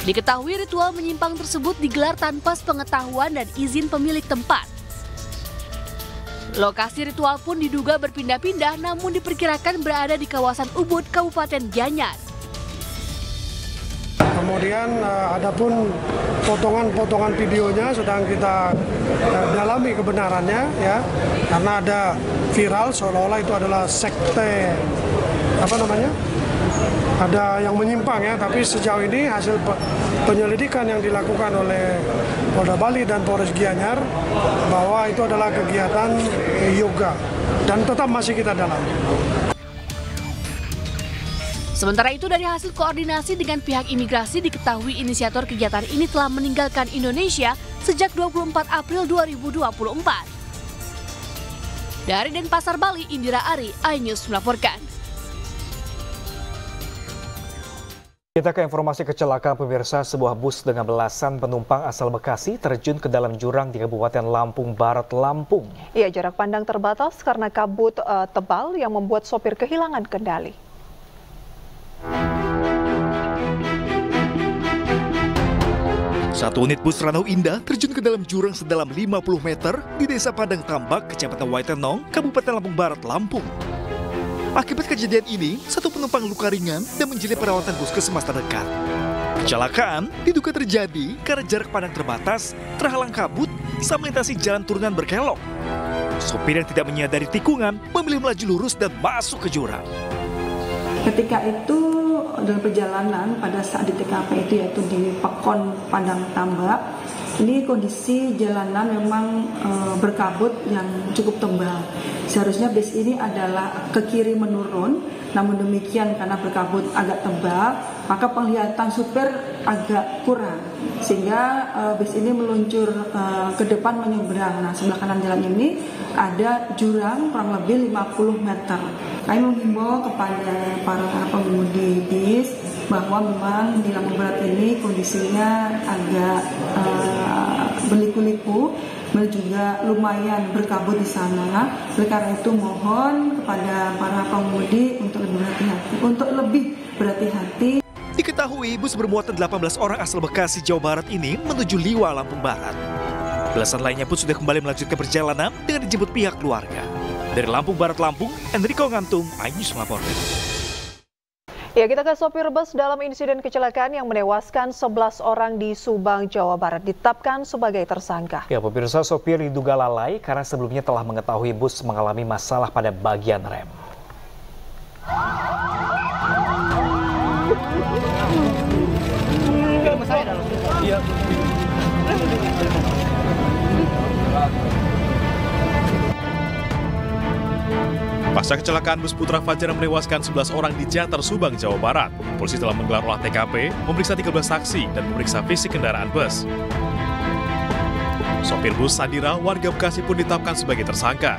Diketahui ritual menyimpang tersebut digelar tanpa sepengetahuan dan izin pemilik tempat. Lokasi ritual pun diduga berpindah-pindah, namun diperkirakan berada di kawasan Ubud, Kabupaten Gianyar. Kemudian ada pun potongan-potongan videonya sedang kita dalami kebenarannya, ya, karena ada viral seolah-olah itu adalah sekte apa namanya? Ada yang menyimpang ya, tapi sejauh ini hasil penyelidikan yang dilakukan oleh Polda Bali dan Polres Gianyar bahwa itu adalah kegiatan yoga dan tetap masih kita dalami. Sementara itu dari hasil koordinasi dengan pihak imigrasi diketahui inisiator kegiatan ini telah meninggalkan Indonesia sejak 24 April 2024. Dari Denpasar, Bali, Indira Ari, iNews melaporkan. Kita ke informasi kecelakaan pemirsa, sebuah bus dengan belasan penumpang asal Bekasi terjun ke dalam jurang di Kabupaten Lampung Barat, Lampung. Iya, jarak pandang terbatas karena kabut tebal yang membuat sopir kehilangan kendali. Satu unit bus Ranau Indah terjun ke dalam jurang sedalam 50 meter di Desa Padang Tambak, Kecamatan Waitenong, Kabupaten Lampung Barat, Lampung. Akibat kejadian ini, satu penumpang luka ringan dan menjalani perawatan puskesmas terdekat. Kecelakaan diduga terjadi karena jarak pandang terbatas, terhalang kabut, saat melintasi jalan turunan berkelok. Sopir yang tidak menyadari tikungan memilih melaju lurus dan masuk ke jurang. Ketika itu dalam perjalanan pada saat di TKP itu yaitu di Pekon Padang Tambak, ini kondisi jalanan memang berkabut yang cukup tebal. Seharusnya bis ini adalah ke kiri menurun, namun demikian karena berkabut agak tebal, maka penglihatan supir agak kurang. Sehingga bis ini meluncur ke depan menyeberang. Nah, sebelah kanan jalan ini ada jurang kurang lebih 50 meter. Kami menghimbau kepada para pengemudi bis bahwa memang di Lampung Barat ini kondisinya agak berliku-liku, juga lumayan berkabut di sana. Oleh karena itu mohon kepada para pengemudi untuk lebih berhati-hati. Diketahui bus bermuatan 18 orang asal Bekasi, Jawa Barat ini menuju Liwa, Lampung Barat. Belasan lainnya pun sudah kembali melanjutkan perjalanan dengan dijemput pihak keluarga. Dari Lampung Barat, Lampung, Enrico Ngantung, iNews melaporkan. Ya, kita ke sopir bus dalam insiden kecelakaan yang menewaskan 11 orang di Subang, Jawa Barat ditetapkan sebagai tersangka. Ya, pemirsa, sopir diduga lalai karena sebelumnya telah mengetahui bus mengalami masalah pada bagian rem. Pasca kecelakaan bus Putra Fajar yang menewaskan 11 orang di Jatar, Subang, Jawa Barat, polisi telah menggelar olah TKP, memeriksa 13 saksi, dan memeriksa fisik kendaraan bus. Sopir bus Sadira, warga Bekasi pun ditetapkan sebagai tersangka.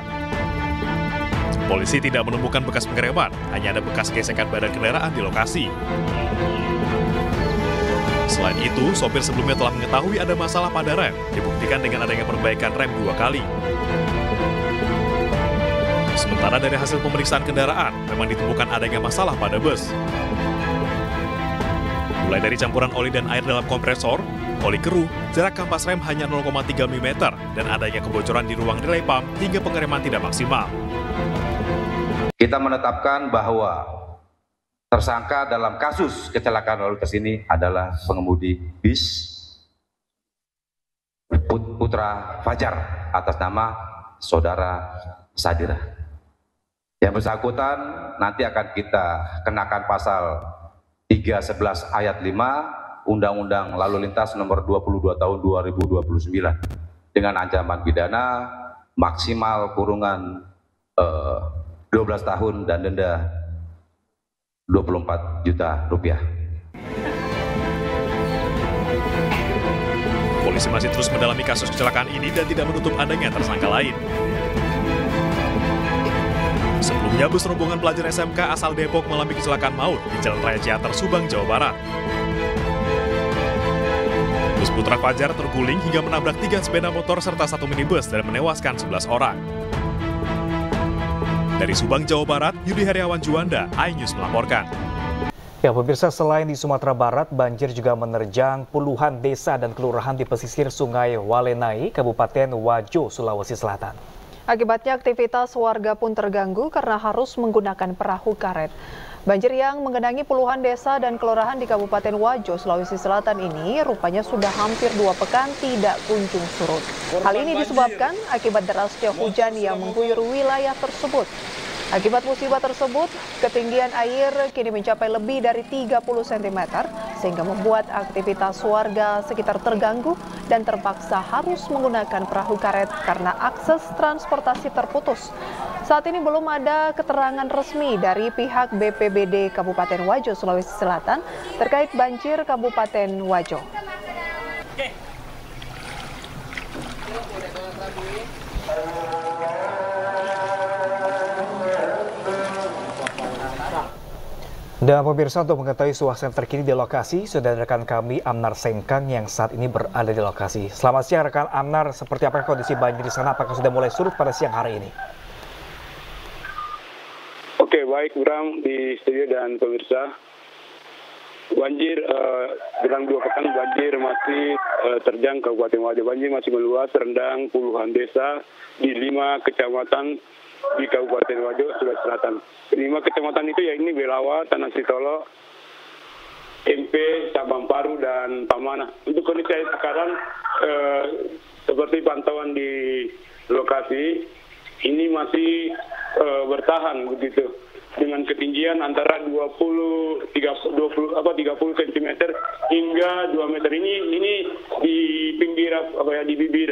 Polisi tidak menemukan bekas pengereman, hanya ada bekas gesekan badan kendaraan di lokasi. Selain itu, sopir sebelumnya telah mengetahui ada masalah pada rem, dibuktikan dengan adanya perbaikan rem 2 kali. Sementara dari hasil pemeriksaan kendaraan, memang ditemukan adanya masalah pada bus. Mulai dari campuran oli dan air dalam kompresor, oli keruh, jarak kampas rem hanya 0,3 mm dan adanya kebocoran di ruang relay pump hingga pengereman tidak maksimal. Kita menetapkan bahwa tersangka dalam kasus kecelakaan lalu lintas ini adalah pengemudi bis Putra Fajar atas nama saudara Sadira. Yang bersangkutan nanti akan kita kenakan pasal 311 ayat 5 Undang-Undang Lalu Lintas Nomor 22 Tahun 2029 dengan ancaman pidana maksimal kurungan 12 tahun dan denda 24 juta rupiah. Polisi masih terus mendalami kasus kecelakaan ini dan tidak menutup adanya tersangka lain. Sebelumnya, bus rombongan pelajar SMK asal Depok mengalami kecelakaan maut di Jalan Raya Ciater, Subang, Jawa Barat. Bus Putra Fajar terguling hingga menabrak 3 sepeda motor serta 1 minibus dan menewaskan 11 orang. Dari Subang, Jawa Barat, Yudi Heriawan Juanda, iNews melaporkan. Ya, pemirsa, selain di Sumatera Barat, banjir juga menerjang puluhan desa dan kelurahan di pesisir Sungai Walenai, Kabupaten Wajo, Sulawesi Selatan. Akibatnya aktivitas warga pun terganggu karena harus menggunakan perahu karet. Banjir yang menggenangi puluhan desa dan kelurahan di Kabupaten Wajo, Sulawesi Selatan ini rupanya sudah hampir 2 pekan tidak kunjung surut. Hal ini disebabkan akibat derasnya hujan yang mengguyur wilayah tersebut. Akibat musibah tersebut, ketinggian air kini mencapai lebih dari 30 cm, sehingga membuat aktivitas warga sekitar terganggu dan terpaksa harus menggunakan perahu karet karena akses transportasi terputus. Saat ini belum ada keterangan resmi dari pihak BPBD Kabupaten Wajo, Sulawesi Selatan terkait banjir Kabupaten Wajo. Dan pemirsa, untuk mengetahui suasana terkini di lokasi, sudah ada rekan kami Amnar Sengkang yang saat ini berada di lokasi. Selamat siang rekan Amnar, seperti apa kondisi banjir di sana? Apakah sudah mulai surut pada siang hari ini? Oke, baik Bram di studio dan pemirsa. Banjir dalam 2 pekan banjir masih terjang Kabupaten Wajo. Banjir masih meluas, rendang puluhan desa di 5 kecamatan. Di Kabupaten Wajo, Sulawesi Selatan. 5 kecamatan itu yakni Belawa, Tanah Sitolo, MP, Sabang Paru, dan Pamana. Untuk kondisi sekarang, seperti pantauan di lokasi, ini masih bertahan begitu. Dengan ketinggian antara 30 cm hingga 2 meter ini di pinggir di bibir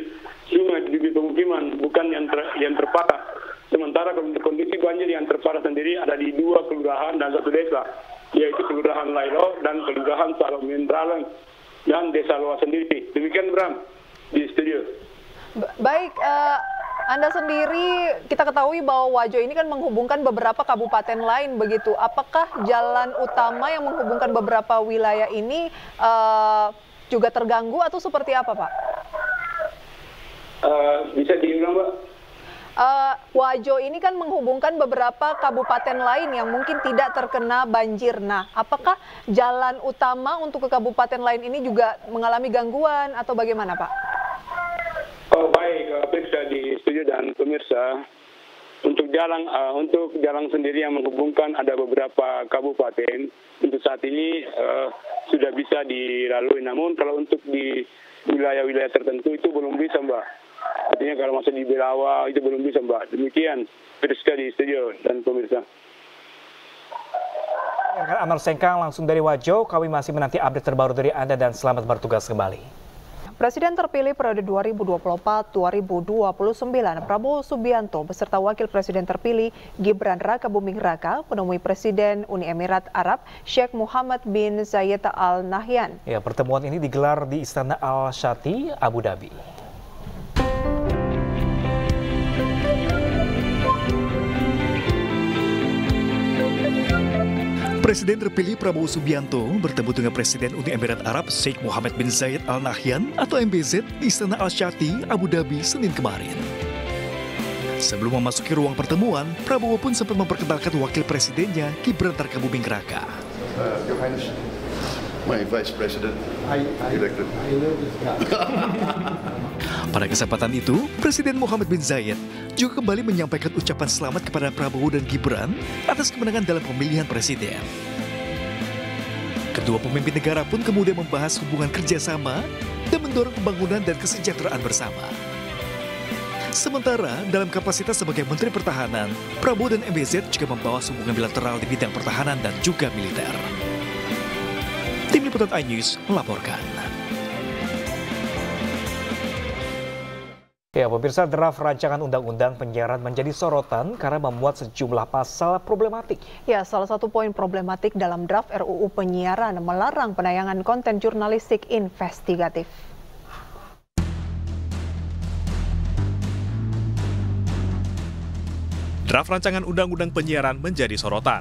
sungai, di bibir pemukiman, bukan yang terparah. Sementara kondisi banjir yang terparah sendiri ada di 2 kelurahan dan 1 desa, yaitu Kelurahan Lailo dan Kelurahan Salomendraleng dan Desa Loa sendiri. Demikian Bram di studio. Baik. Anda sendiri, kita ketahui bahwa Wajo ini kan menghubungkan beberapa kabupaten lain begitu. Apakah jalan utama yang menghubungkan beberapa wilayah ini juga terganggu atau seperti apa, Pak? Bisa diulang, Pak? Wajo ini kan menghubungkan beberapa kabupaten lain yang mungkin tidak terkena banjir. Nah, apakah jalan utama untuk ke kabupaten lain ini juga mengalami gangguan atau bagaimana, Pak? Oh, baik, periksa di studio dan pemirsa. Untuk jalan sendiri yang menghubungkan ada beberapa kabupaten. Untuk saat ini sudah bisa dilalui. Namun kalau untuk di wilayah-wilayah tertentu itu belum bisa, Mbak. Artinya kalau masuk di Belawa itu belum bisa, Mbak. Demikian periksa di studio dan pemirsa. Amar Sengkang langsung dari Wajo. Kami masih menanti update terbaru dari Anda dan selamat bertugas kembali. Presiden terpilih periode 2024-2029 Prabowo Subianto beserta Wakil Presiden terpilih Gibran Rakabuming Raka menemui Presiden Uni Emirat Arab Sheikh Muhammad bin Zayed Al-Nahyan. Ya, pertemuan ini digelar di Istana Al-Shati, Abu Dhabi. Presiden terpilih Prabowo Subianto bertemu dengan Presiden Uni Emirat Arab Sheikh Muhammad bin Zayed Al-Nahyan atau MBZ di Istana Al-Shati, Abu Dhabi, Senin kemarin. Sebelum memasuki ruang pertemuan, Prabowo pun sempat memperkenalkan wakil presidennya, Gibran Rakabuming Raka. my vice president elected. I know this guy. Pada kesempatan itu, Presiden Muhammad bin Zayed juga kembali menyampaikan ucapan selamat kepada Prabowo dan Gibran atas kemenangan dalam pemilihan presiden. Kedua pemimpin negara pun kemudian membahas hubungan kerjasama dan mendorong pembangunan dan kesejahteraan bersama. Sementara, dalam kapasitas sebagai Menteri Pertahanan, Prabowo dan MBZ juga membawa hubungan bilateral di bidang pertahanan dan juga militer. Tim Liputan iNews melaporkan. Ya, pemirsa, draft rancangan undang-undang penyiaran menjadi sorotan karena memuat sejumlah pasal problematik. Ya, salah satu poin problematik dalam draft RUU penyiaran melarang penayangan konten jurnalistik investigatif. Draft rancangan undang-undang penyiaran menjadi sorotan.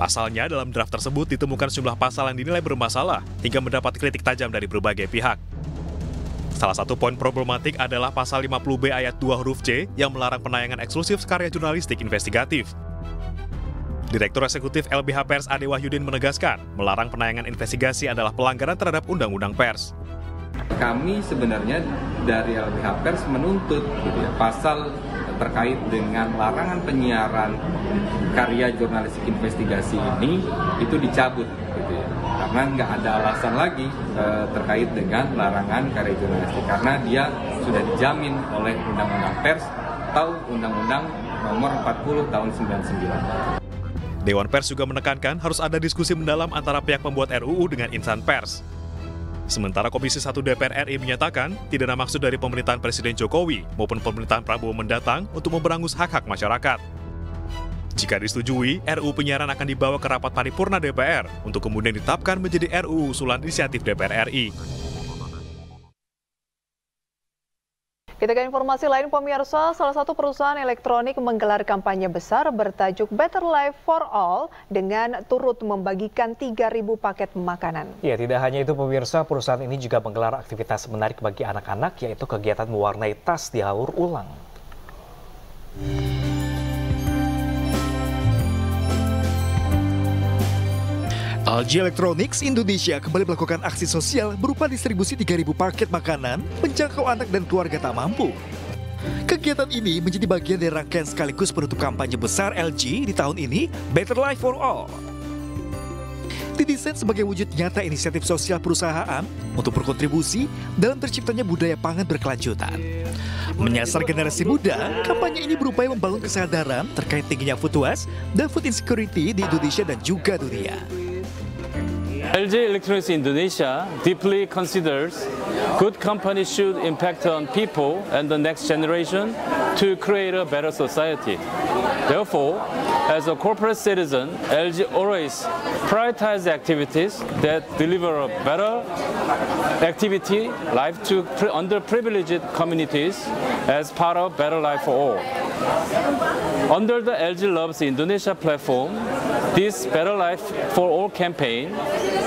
Pasalnya, dalam draft tersebut ditemukan sejumlah pasal yang dinilai bermasalah hingga mendapat kritik tajam dari berbagai pihak. Salah satu poin problematik adalah pasal 50B ayat 2 huruf C yang melarang penayangan eksklusif karya jurnalistik investigatif. Direktur Eksekutif LBH Pers Ade Wahyudin menegaskan, melarang penayangan investigasi adalah pelanggaran terhadap Undang-Undang Pers. Kami sebenarnya dari LBH Pers menuntut pasal terkait dengan larangan penyiaran karya jurnalistik investigasi ini itu dicabut, karena nggak ada alasan lagi terkait dengan larangan karya jurnalistik, karena dia sudah dijamin oleh Undang-Undang Pers atau Undang-Undang Nomor 40 tahun 99. Dewan Pers juga menekankan harus ada diskusi mendalam antara pihak pembuat RUU dengan insan pers. Sementara Komisi 1 DPR RI menyatakan tidak ada maksud dari pemerintahan Presiden Jokowi maupun pemerintahan Prabowo mendatang untuk memberangus hak-hak masyarakat. Jika disetujui, RUU penyiaran akan dibawa ke rapat paripurna DPR untuk kemudian ditetapkan menjadi RUU usulan inisiatif DPR RI. Kita ke informasi lain, pemirsa. Salah satu perusahaan elektronik menggelar kampanye besar bertajuk Better Life for All dengan turut membagikan 3.000 paket makanan. Ya, tidak hanya itu, pemirsa. Perusahaan ini juga menggelar aktivitas menarik bagi anak-anak, yaitu kegiatan mewarnai tas di haur ulang. LG Electronics Indonesia kembali melakukan aksi sosial berupa distribusi 3.000 paket makanan menjangkau anak dan keluarga tak mampu. Kegiatan ini menjadi bagian dari rangkaian sekaligus penutup kampanye besar LG di tahun ini, Better Life for All. Didesain sebagai wujud nyata inisiatif sosial perusahaan untuk berkontribusi dalam terciptanya budaya pangan berkelanjutan. Menyasar generasi muda, kampanye ini berupaya membangun kesadaran terkait tingginya food waste dan food insecurity di Indonesia dan juga dunia. LG Electronics Indonesia deeply considers good companies should impact on people and the next generation to create a better society. Therefore, as a corporate citizen, LG always prioritizes activities that deliver a better activity life to underprivileged communities as part of Better Life for All. Under the LG Loves Indonesia platform, this Better Life for All campaign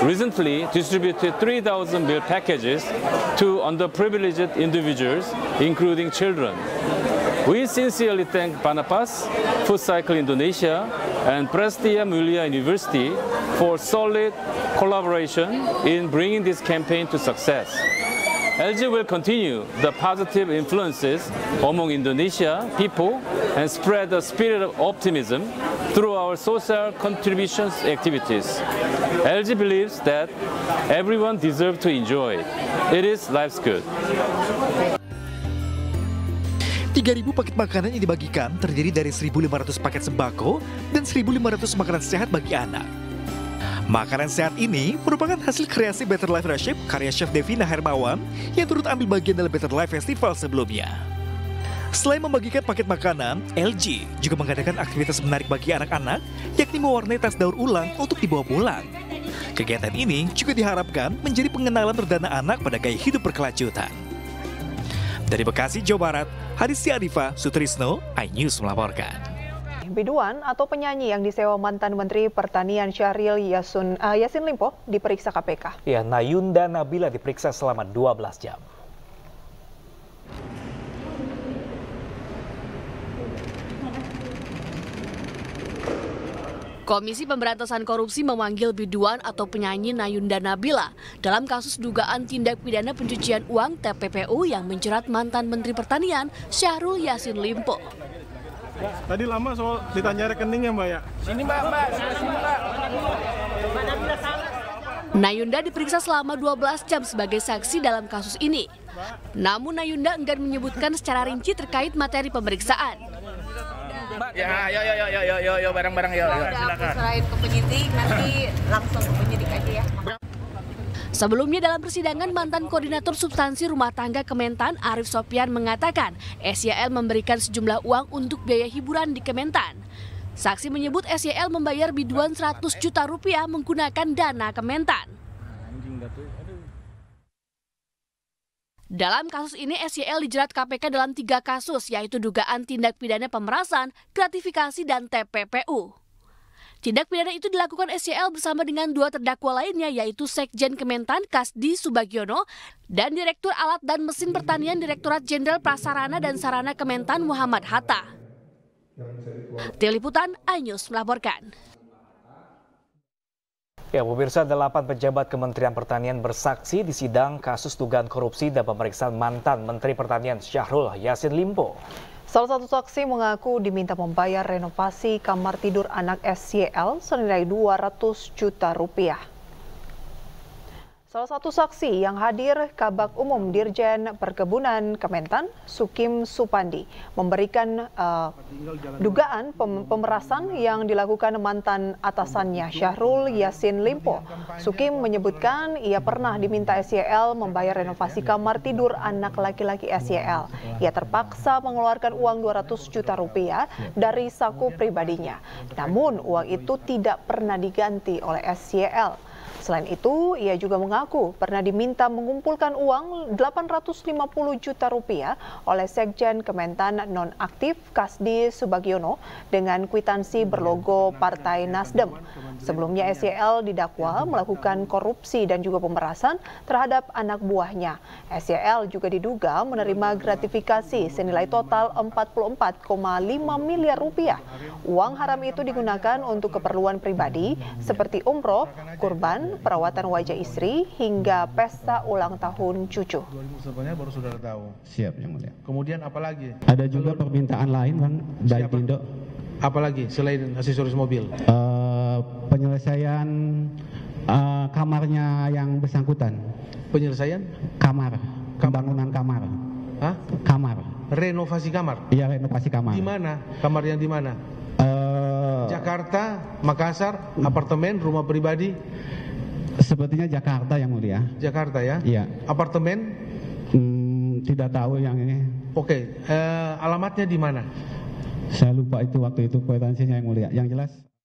recently distributed 3,000 meal packages to underprivileged individuals, including children. We sincerely thank Banapas, Food Cycle Indonesia, and Prestia Mulia University for solid collaboration in bringing this campaign to success. LG will continue the positive influences among Indonesia people and spread the spirit of optimism through our social contributions activities. LG believes that everyone deserves to enjoy it. It is life's good. 3.000 paket makanan yang dibagikan terdiri dari 1.500 paket sembako dan 1.500 makanan sehat bagi anak. Makanan sehat ini merupakan hasil kreasi Better Life Recipe karya Chef Devina Hermawan yang turut ambil bagian dalam Better Life Festival sebelumnya. Selain membagikan paket makanan, LG juga mengadakan aktivitas menarik bagi anak-anak, yakni mewarnai tas daur ulang untuk dibawa pulang. Kegiatan ini juga diharapkan menjadi pengenalan perdana anak pada gaya hidup berkelanjutan. Dari Bekasi, Jawa Barat, Hadis Arifah Sutrisno, iNews melaporkan. Biduan atau penyanyi yang disewa mantan Menteri Pertanian Syahrul Yasin Limpo diperiksa KPK. Ya, Nayunda Nabila diperiksa selama 12 jam. Komisi Pemberantasan Korupsi memanggil biduan atau penyanyi Nayunda Nabila dalam kasus dugaan tindak pidana pencucian uang TPPU yang menjerat mantan Menteri Pertanian Syahrul Yasin Limpo. Tadi lama soal ditanya rekeningnya, Mbak, ya? Sini, Mbak. Sini, Mbak. Nayunda diperiksa selama 12 jam sebagai saksi dalam kasus ini. Namun Nayunda enggan menyebutkan secara rinci terkait materi pemeriksaan. Ya, bareng-bareng ya. Silakan. Serahin ke penyidik, nanti langsung ke penyidik aja ya. Sebelumnya dalam persidangan, mantan koordinator substansi rumah tangga Kementan Arief Sopian mengatakan SYL memberikan sejumlah uang untuk biaya hiburan di Kementan. Saksi menyebut SYL membayar biduan 100 juta rupiah menggunakan dana Kementan. Dalam kasus ini, SYL dijerat KPK dalam 3 kasus, yaitu dugaan tindak pidana pemerasan, gratifikasi, dan TPPU. Tindak pidana itu dilakukan SYL bersama dengan 2 terdakwa lainnya, yaitu Sekjen Kementan Kasdi Subagiono dan Direktur Alat dan Mesin Pertanian Direktorat Jenderal Prasarana dan Sarana Kementan Muhammad Hatta. Tim Liputan iNews melaporkan. Ya, pemirsa, 8 pejabat Kementerian Pertanian bersaksi di sidang kasus dugaan korupsi dan pemeriksaan mantan Menteri Pertanian Syahrul Yasin Limpo. Salah satu saksi mengaku diminta membayar renovasi kamar tidur anak SYL senilai 200 juta rupiah. Salah satu saksi yang hadir, Kabag Umum Dirjen Perkebunan Kementan, Sukim Supandi, memberikan dugaan pemerasan yang dilakukan mantan atasannya Syahrul Yasin Limpo. Sukim menyebutkan ia pernah diminta SYL membayar renovasi kamar tidur anak laki-laki SYL. Ia terpaksa mengeluarkan uang 200 juta rupiah dari saku pribadinya. Namun uang itu tidak pernah diganti oleh SYL. Selain itu, ia juga mengaku pernah diminta mengumpulkan uang 850 juta rupiah oleh Sekjen Kementan nonaktif Kasdi Subagiono dengan kwitansi berlogo Partai Nasdem. Sebelumnya SYL didakwa melakukan korupsi dan juga pemerasan terhadap anak buahnya. SYL juga diduga menerima gratifikasi senilai total 44,5 miliar rupiah. Uang haram itu digunakan untuk keperluan pribadi seperti umroh, kurban, perawatan wajah istri hingga pesta ulang tahun cucu. Baru saudara tahu. Siap, Yang Mulia. Kemudian apalagi? Ada juga permintaan lain, Bang, dari Tindo. Apalagi selain aksesoris mobil? Penyelesaian kamarnya yang bersangkutan. Penyelesaian? Kamar. Pembangunan kamar. Hah? Kamar. Renovasi kamar. Iya, renovasi kamar. Di mana? Kamar yang di mana? Jakarta, Makassar, apartemen, rumah pribadi. Sepertinya Jakarta, Yang Mulia. Jakarta ya? Iya. Apartemen? Tidak tahu yang ini. Oke, alamatnya di mana? Saya lupa itu waktu itu kwitansinya, Yang Mulia. Yang jelas